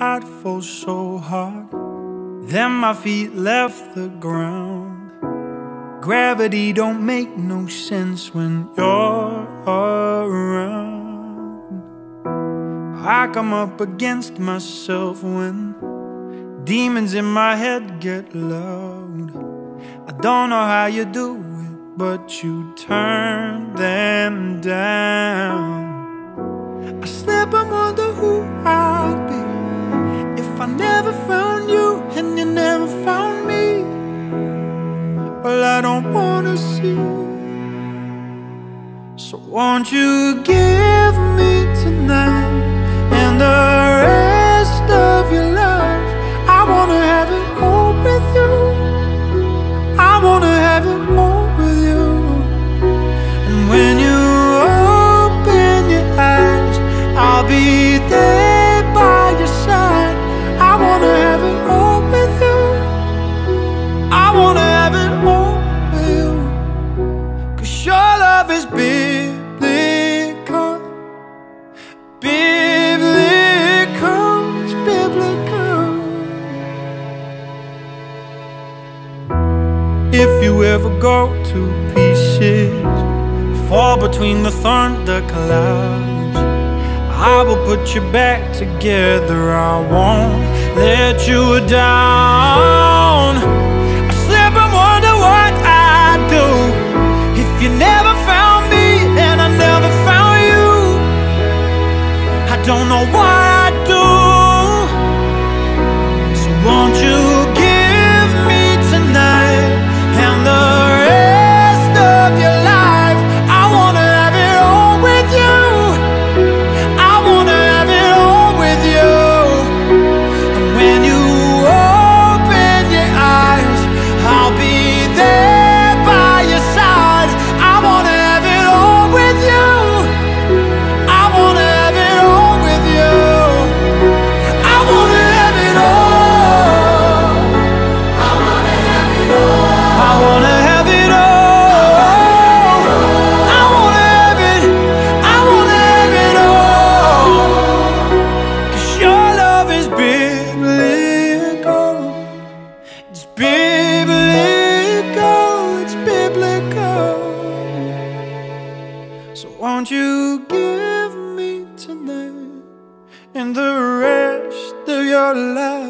I'd fall so hard, then my feet left the ground. Gravity don't make no sense when you're around. I come up against myself when demons in my head get loud. I don't know how you do it, but you turn them down. I slip and wonder who I'd be if I never found you and you never found me. Well, I don't wanna see, so won't you give me tonight and the rest of your life? I wanna have it all with you, I wanna have it all with you. And when you open your eyes, I'll be there by your side. I wanna have it all with you, I wanna have it all with you. 'Cause your love is biblical, biblical, it's biblical. If you ever go to pieces, fall between the thunder clouds, I will put you back together, I won't let you down. I slip and wonder what I'd do if you never found me and I never found you. I don't know what I'd do, so won't you give me tonight and the rest of your life? I wanna have it all with you, I wanna have it all with you. When you open your eyes, I'll be there by your side. I wanna have it all with you, I wanna have it all with you, I wanna have it all, I wanna have it all, I wanna have it all, I wanna have it, I wanna have it all. 'Cause your love is biblical, it's biblical, it's biblical. So won't you give me tonight and the rest of your life?